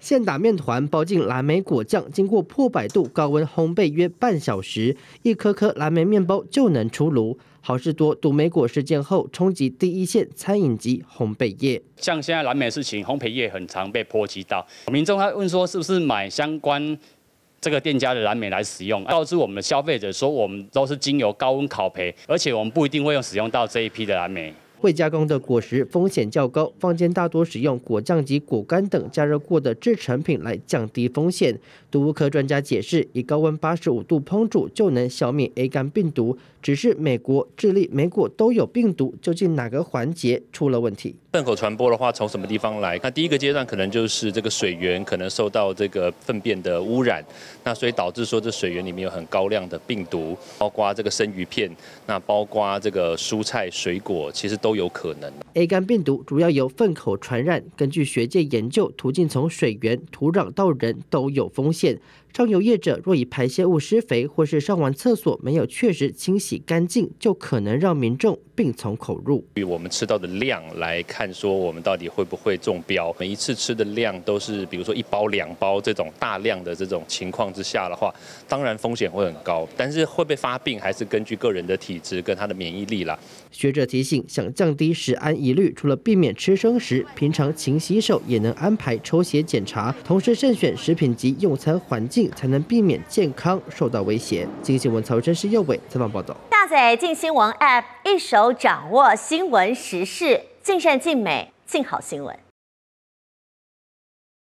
现打面团包进蓝莓果酱，经过400度高温烘焙约半小时，一颗颗蓝莓面包就能出炉。好事多毒莓果事件后，冲击第一线餐饮及烘焙业。像现在蓝莓事情，烘焙业很常被波及到，民众他问说是不是买相关这个店家的蓝莓来使用，告知我们的消费者说我们都是经由高温烤焙，而且我们不一定会用使用到这一批的蓝莓。 未加工的果实风险较高，坊间大多使用果酱及果干等加热过的制成品来降低风险。毒物科专家解释，以高温85度烹煮就能消灭 A 肝病毒，只是美国、智利莓果都有病毒，究竟哪个环节出了问题？粪口传播的话，从什么地方来？那第一个阶段可能就是这个水源可能受到这个粪便的污染，那所以导致说这水源里面有很高量的病毒，包括这个生鱼片，那包括这个蔬菜、水果，其实都 有可能。A 肝病毒主要由粪口传染，根据学界研究，途径从水源、土壤到人都有风险。上游业者若以排泄物施肥，或是上完厕所没有确实清洗干净，就可能让民众病从口入。以我们吃到的量来看，说我们到底会不会中标？每一次吃的量都是，比如说1包、2包这种大量的这种情况之下的话，当然风险会很高。但是会不会发病，还是根据个人的体质跟他的免疫力啦。学者提醒，想降低食安疑虑，除了避免吃生食，平常勤洗手也能安排抽血检查，同时慎选食品及用餐环境， 才能避免健康受到威胁。镜新闻曹真是右伟采访报道。下载镜新闻 App， 一手掌握新闻时事，尽善尽美，尽好新闻。